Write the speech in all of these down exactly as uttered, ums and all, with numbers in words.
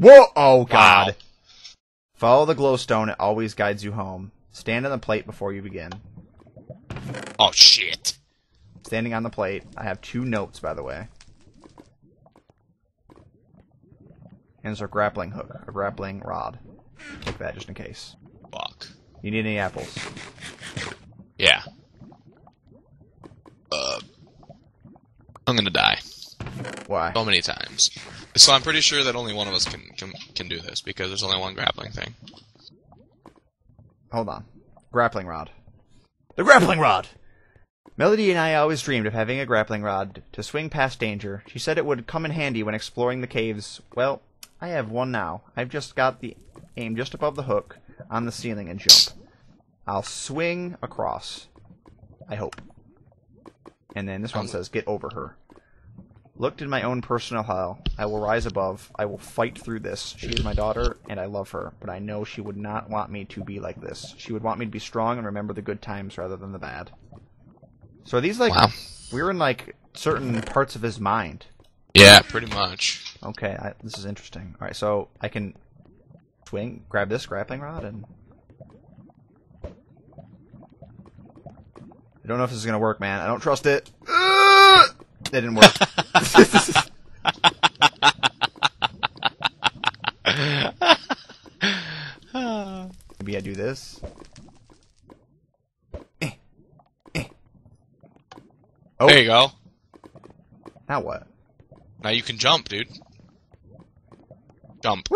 Whoa! Oh, God. Wow. Follow the glowstone. It always guides you home. Stand on the plate before you begin. Oh, shit. Standing on the plate. I have two notes, by the way. And there's a grappling hook. A grappling rod. Take that just in case. Fuck. You need any apples? Yeah. Uh, I'm gonna die. Why? So many times. So I'm pretty sure that only one of us can, can, can do this, because there's only one grappling thing. Hold on. Grappling rod. The grappling rod! Melody and I always dreamed of having a grappling rod to swing past danger. She said it would come in handy when exploring the caves. Well, I have one now. I've just got the aim just above the hook, on the ceiling, and jump. I'll swing across. I hope. And then this one says, get over her. Looked in my own personal hell. I will rise above. I will fight through this. She is my daughter, and I love her, but I know she would not want me to be like this. She would want me to be strong and remember the good times rather than the bad. So are these like... Wow. We're in like certain parts of his mind. Yeah, pretty much. Okay, I, this is interesting. Alright, so I can swing, grab this grappling rod, and... I don't know if this is going to work, man. I don't trust it. Uh! That didn't work. Maybe I do this. Eh, eh. Oh. There you go. Now what? Now you can jump, dude. Jump.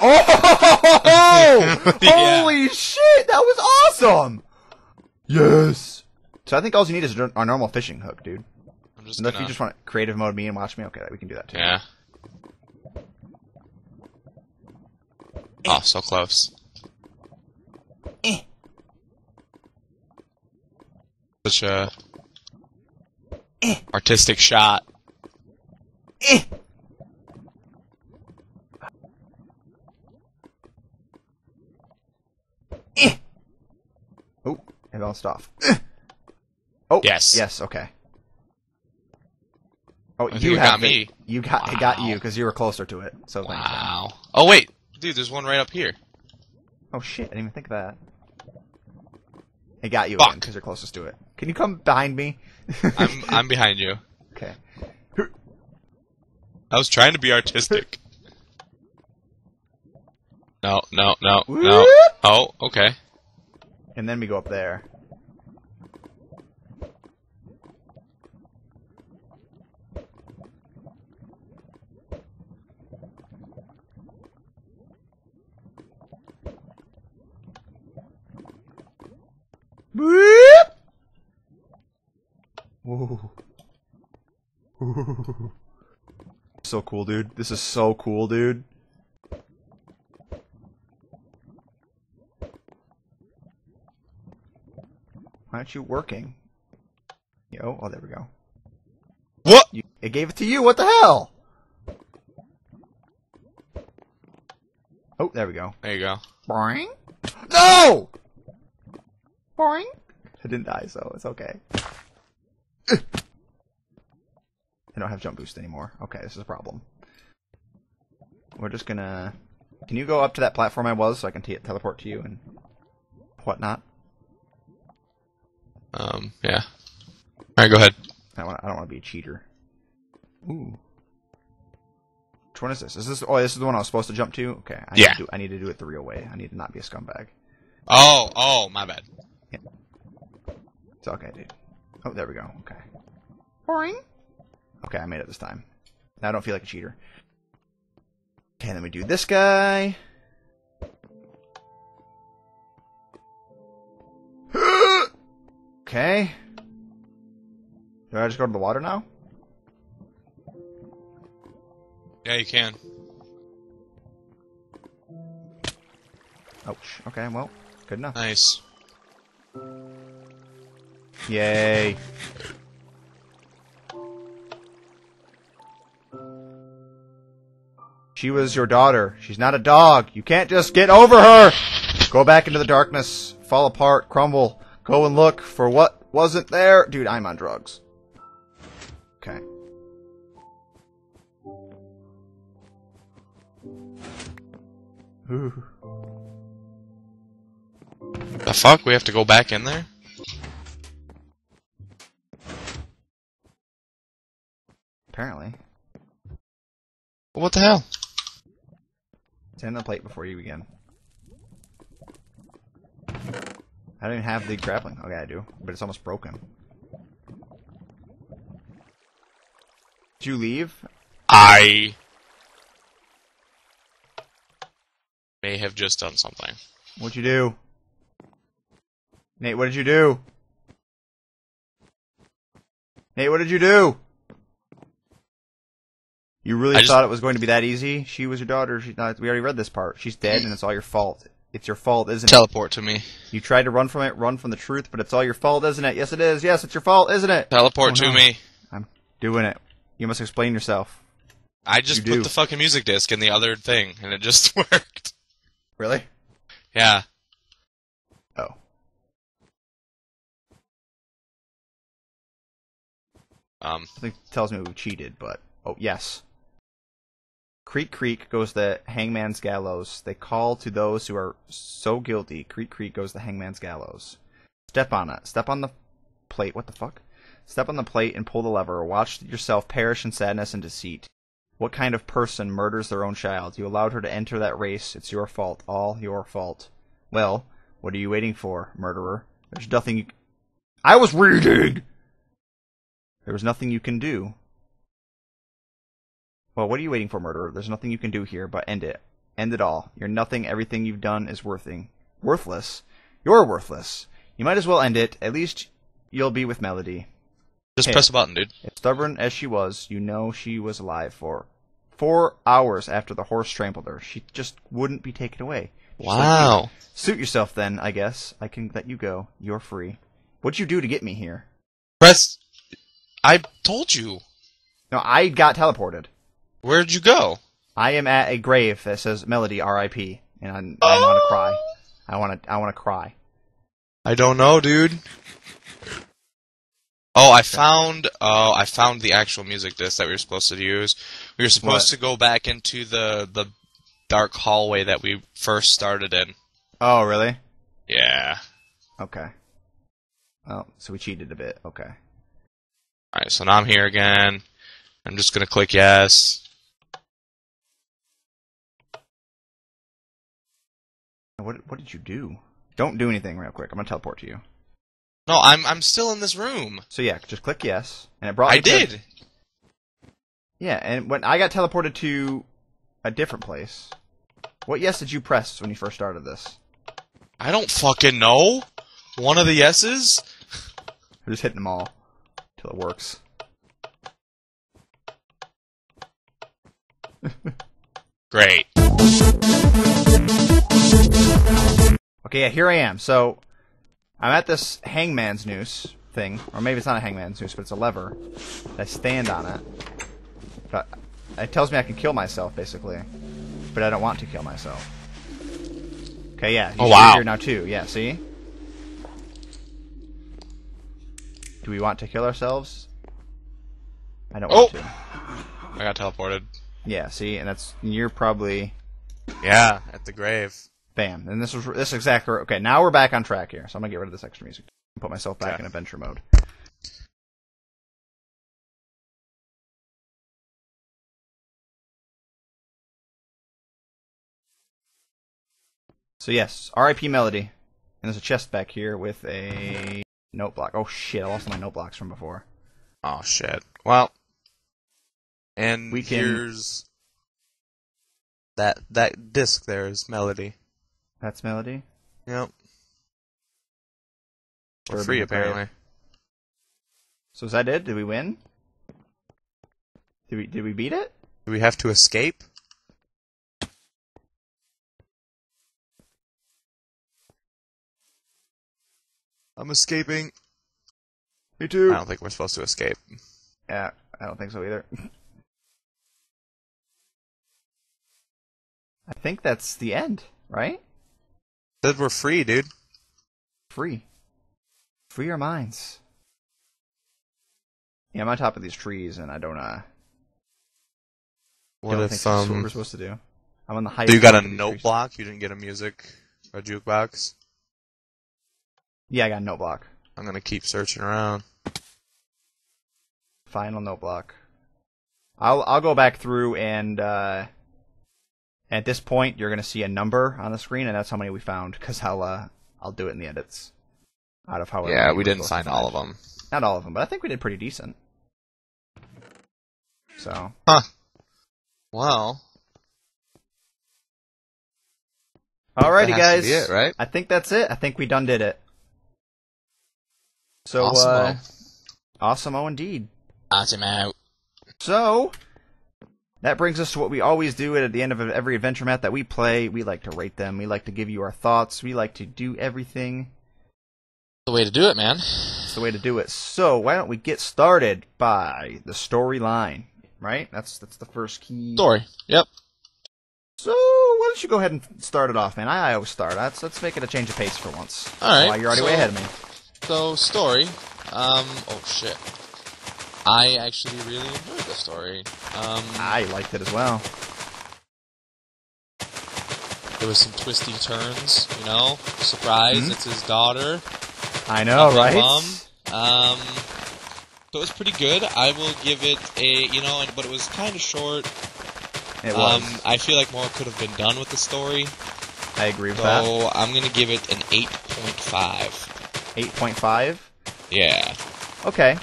Oh! Yeah. Holy shit! That was awesome! Yes! So I think all you need is our normal fishing hook, dude. And if you just want creative mode me and watch me, okay, we can do that too. Yeah. Eh. Oh, so close. Eh. Such a eh. artistic shot. Eh. Eh. Oh, I bounced off. Eh. Oh, yes. Yes, okay. Oh, you got me. You got, I got you because you were closer to it. So wow. Oh wait, dude, there's one right up here. Oh shit, I didn't even think of that. I got you because you're closest to it. Can you come behind me? I'm I'm behind you. Okay. I was trying to be artistic. No, no, no, no. Oh, okay. And then we go up there. Ooh. Ooh. So cool, dude. This is so cool, dude. Why aren't you working? Yo, oh, there we go. What? You, it gave it to you. What the hell? Oh, there we go. There you go. Boing. No! Boing. I didn't die, so it's okay. I don't have jump boost anymore. Okay, this is a problem. We're just gonna... Can you go up to that platform I was so I can t teleport to you and whatnot? Um, yeah. Alright, go ahead. I, wanna, I don't want to be a cheater. Ooh. Which one is this? Is this... Oh, this is the one I was supposed to jump to? Okay. I yeah. Need to do, I need to do it the real way. I need to not be a scumbag. Oh, oh, my bad. Yeah. It's okay, dude. Oh, there we go. Okay. Boring. Okay, I made it this time. Now I don't feel like a cheater. Okay, then we do this guy. Okay. Do I just go to the water now? Yeah, you can. Ouch. Okay, well, good enough. Nice. Yay. She was your daughter. She's not a dog. You can't just get over her. Go back into the darkness. Fall apart. Crumble. Go and look for what wasn't there. Dude, I'm on drugs. Okay. Ooh. The fuck? We have to go back in there? Apparently. What the hell? Send the plate before you begin. I don't even have the grappling. Okay, I do. But it's almost broken. Did you leave? I... may have just done something. What'd you do? Nate, what did you do? Nate, what did you do? You really I thought just... it was going to be that easy? She was your daughter. She's not. We already read this part. She's dead, and it's all your fault. It's your fault, isn't it? Teleport to me. You tried to run from it, run from the truth, but it's all your fault, isn't it? Yes, it is. Yes, it's your fault, isn't it? Teleport oh, no. to me. I'm doing it. You must explain yourself. I just you put do. the fucking music disc in the other thing, and it just worked. Really? Yeah. Oh. Um. Something tells me we cheated, but... Oh, yes. Creak, creak goes the hangman's gallows. They call to those who are so guilty. Creak, creak goes the hangman's gallows. Step on it. Step on the plate. What the fuck? Step on the plate and pull the lever. Watch yourself perish in sadness and deceit. What kind of person murders their own child? You allowed her to enter that race. It's your fault. All your fault. Well, what are you waiting for, murderer? There's nothing you... I was reading! There was nothing you can do. Well, what are you waiting for, murderer? There's nothing you can do here, but end it. End it all. You're nothing. Everything you've done is worthing. Worthless? You're worthless. You might as well end it. At least you'll be with Melody. Just hey, press a button, dude. As stubborn as she was, you know she was alive for four hours after the horse trampled her. She just wouldn't be taken away. She's wow. Like, suit yourself then, I guess. I can let you go. You're free. What'd you do to get me here? Press... I told you. No, I got teleported. Where'd you go? I am at a grave that says Melody R I P and I'm, oh. I want to cry. I want to. I want to cry. I don't know, dude. Oh, I found uh, I found the actual music disc that we were supposed to use. We were supposed what? to go back into the, the dark hallway that we first started in. Oh, really? Yeah. Okay. Oh, so we cheated a bit. Okay. Alright, so now I'm here again. I'm just going to click yes. What, what did you do? Don't do anything real quick. I'm going to teleport to you. No, I'm I'm still in this room. So yeah, just click yes, and it brought. I did. To... Yeah, and when I got teleported to a different place, what yes did you press when you first started this? I don't fucking know. One of the yeses. I'm just hitting them all till it works. Great. Okay, yeah, here I am. So. I'm at this hangman's noose thing, or maybe it's not a hangman's noose, but it's a lever. I stand on it. But it tells me I can kill myself, basically. But I don't want to kill myself. Okay, yeah. Oh, wow. Here now, too. Yeah, see? Do we want to kill ourselves? I don't oh. want to. I got teleported. Yeah, see? And that's... You're probably... Yeah, at the grave. Bam. And this was this exactly... Okay, now we're back on track here. So I'm going to get rid of this extra music. And put myself back yeah. in adventure mode. So yes, R I P Melody. And there's a chest back here with a note block. Oh shit, I lost my note blocks from before. Oh shit. Well, and we can... here's... That, that disc there is Melody. That's Melody? Yep. We're free, apparently. So is that it? Did we win? Did we did we beat it? Do we have to escape? I'm escaping. Me too. I don't think we're supposed to escape. Yeah, I don't think so either. I think that's the end, right? Said we're free, dude. Free. Free our minds. Yeah, I'm on top of these trees, and I don't, uh... What don't if, think um... what we're supposed to do. I'm on the highest. So you got a note block? You didn't get a music or a jukebox? Yeah, I got a note block. I'm gonna keep searching around. Final note block. I'll I'll go back through and uh, at this point you're gonna see a number on the screen, and that's how many we found. Cause I'll uh, I'll do it in the edits. Out of however. Yeah, we didn't sign all of them. Not all of them, but I think we did pretty decent. So. Huh. Well. Alrighty, guys. That has to be it, right? I think that's it. I think we done did it. So. Awesome-o. Uh, awesome-o indeed. Awesome out. So. That brings us to what we always do at the end of every adventure map that we play. We like to rate them. We like to give you our thoughts. We like to do everything. The way to do it, man. It's the way to do it. So why don't we get started by the storyline, right? That's that's the first key story. Yep. So why don't you go ahead and start it off, man? I, I always start. Let's let's make it a change of pace for once. All right. Why you're already so, way ahead of me. So story. Um. Oh shit. I actually really enjoyed the story. Um. I liked it as well. There was some twisty turns. You know, surprise! Mm-hmm. It's his daughter. I know, right? Mom. Um, so it was pretty good. I will give it a, you know, but it was kind of short. It was. Um, I feel like more could have been done with the story. I agree with that. So I'm going to give it an eight point five. eight point five? Yeah. Okay.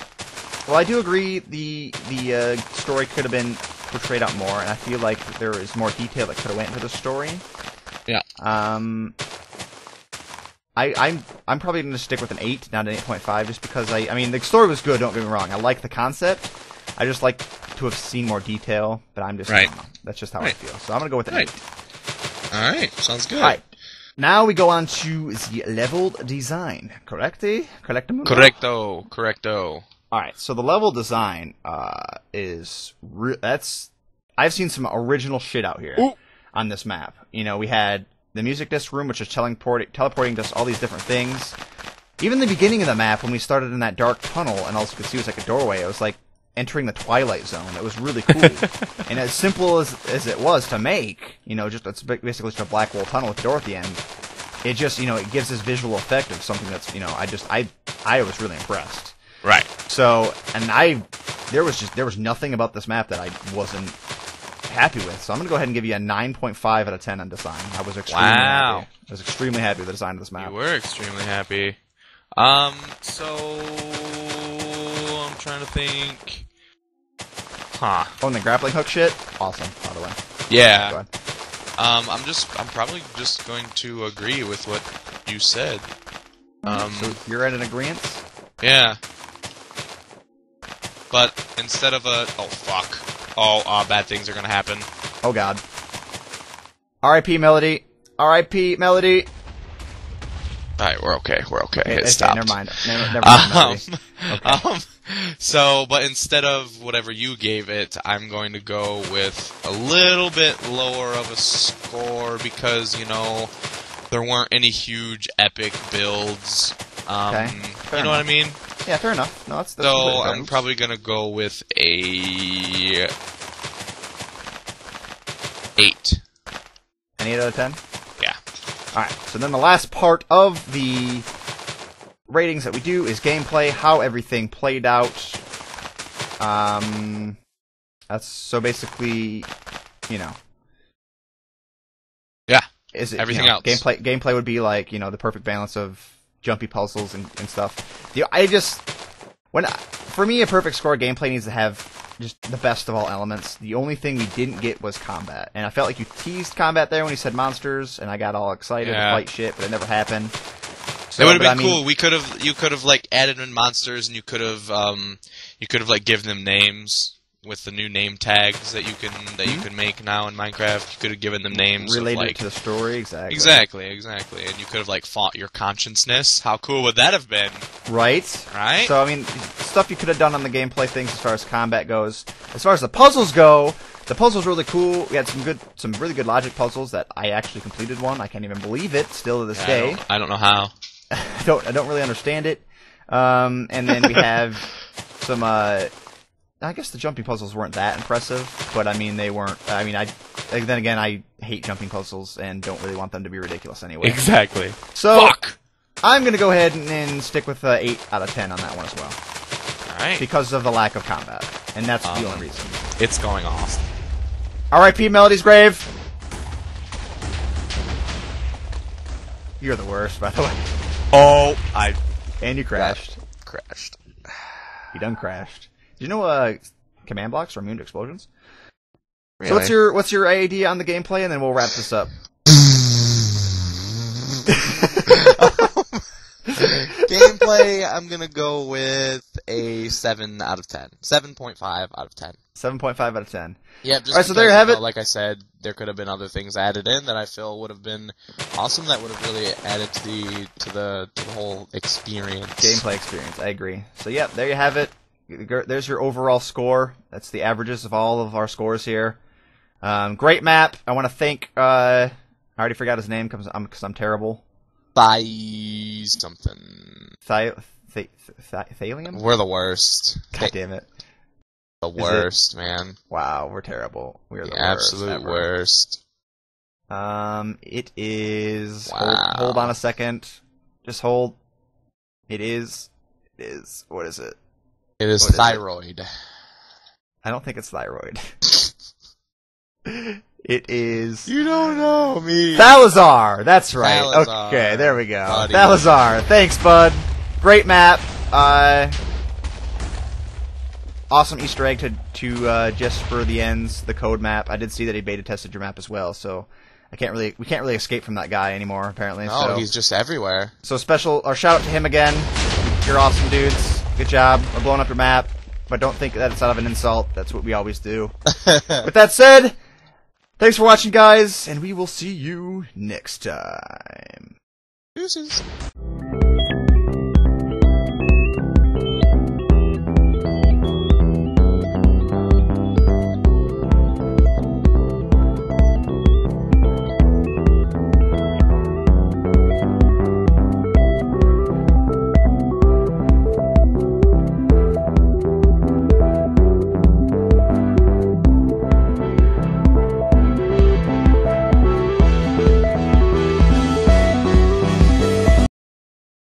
Well, I do agree the the uh, story could have been portrayed out more, and I feel like there is more detail that could have went into the story. Yeah. Um... I, I'm I'm probably going to stick with an eight, not an eight point five, just because I I mean the story was good. Don't get me wrong. I like the concept. I just like to have seen more detail. But I'm just right. That's just how right. I feel. So I'm going to go with an right. eight. All right, sounds good. All right. Now we go on to the level design. Correcty? Correctamundo? Correcto. Correcto. All right. So the level design uh, is re that's I've seen some original shit out here Ooh. on this map. You know, we had. The music disc room, which is teleport teleporting us all these different things. Even the beginning of the map, when we started in that dark tunnel, and all you could see was like a doorway, it was like entering the Twilight Zone. It was really cool. And as simple as, as it was to make, you know, just it's basically just a black wall tunnel with a door at the end, it just, you know, it gives this visual effect of something that's, you know, I just, I, I was really impressed. Right. So, and I, there was just, there was nothing about this map that I wasn't happy with, so I'm gonna go ahead and give you a nine point five out of ten on design. I was extremely wow. happy. I was extremely happy with the design of this map. You were extremely happy. Um, so I'm trying to think. Huh. Oh, and the grappling hook shit. Awesome, by the way. Yeah. Go ahead. Um, I'm just, I'm probably just going to agree with what you said. Um, so you're at an agreement? Yeah. But instead of a, oh fuck. Oh, uh, bad things are gonna happen. Oh, God. R I P Melody. R I P Melody. Alright, we're okay. We're okay. okay it okay, stopped. Never mind. Never, never mind. Um, okay. um, so, but instead of whatever you gave it, I'm going to go with a little bit lower of a score because, you know, there weren't any huge epic builds. Um, okay. You know enough. what I mean? Yeah, fair enough. No, that's, that's so I'm probably gonna go with a eight. An eight out of ten. Yeah. All right. So then the last part of the ratings that we do is gameplay, how everything played out. Um, that's so basically, you know. Yeah. Is it everything you know, else? Gameplay. Gameplay would be like you know the perfect balance of. Jumpy puzzles and, and stuff. You know, I just when for me a perfect score gameplay needs to have just the best of all elements. The only thing we didn't get was combat, and I felt like you teased combat there when you said monsters, and I got all excited yeah. and fight shit, but it never happened. So, it would have been I mean, cool. We could have you could have like added in monsters, and you could have um you could have like given them names with the new name tags that you can that mm-hmm. you can make now in Minecraft. You could have given them names related of, like, to the story, exactly. Exactly, exactly. And you could have like fought your consciousness. How cool would that have been? Right. Right. So I mean, stuff you could have done on the gameplay things as far as combat goes. As far as the puzzles go, the puzzles really cool. We had some good, some really good logic puzzles that I actually completed one. I can't even believe it still to this yeah, day. I don't, I don't know how. I don't. I don't really understand it. Um, and then we have some. Uh, I guess the jumpy puzzles weren't that impressive, but I mean, they weren't. I mean, I Like, then again, I hate jumping puzzles and don't really want them to be ridiculous anyway. Exactly. So Fuck. I'm going to go ahead and, and stick with uh, eight out of ten on that one as well. Alright. Because of the lack of combat. And that's um, the only reason. It's going awesome. R I P Melody's grave. You're the worst, by the way. Oh, I... And you crashed. Crashed. You done crashed. Did you know uh, command blocks are immune to explosions? Really? So what's your what's your idea on the gameplay, and then we'll wrap this up. Gameplay, I'm gonna go with a seven out of ten. Seven point five out of ten. Seven point five out of ten. Yeah. All right, so there you have it. Like I said, there could have been other things added in that I feel would have been awesome. That would have really added to the to the to the whole experience. Gameplay experience. I agree. So yeah, there you have it. There's your overall score. That's the averages of all of our scores here. Um, great map. I want to thank. Uh, I already forgot his name because I'm, I'm terrible. Thai something. Thi th th Thalium? We're the worst. God damn it. The worst, man. Wow, we're terrible. We're the, the worst. Absolute ever. worst. Um, it is. Wow. Hold, hold on a second. Just hold. It is. It is. What is it? It is what thyroid. Is it? I don't think it's thyroid. It is... You don't know me! Thalazar! That's right. Thalazar, okay, there we go. Buddy. Thalazar. Thanks, bud. Great map. Uh, awesome Easter egg to, to uh, just for the ends, the code map. I did see that he beta tested your map as well, so I can't really we can't really escape from that guy anymore, apparently. Oh, no, so. He's just everywhere. So special... Or shout out to him again. You're awesome, dudes. Good job. I'm blowing up your map. But don't think that it's out of an insult. That's what we always do. With that said... Thanks for watching, guys, and we will see you next time. Deuces.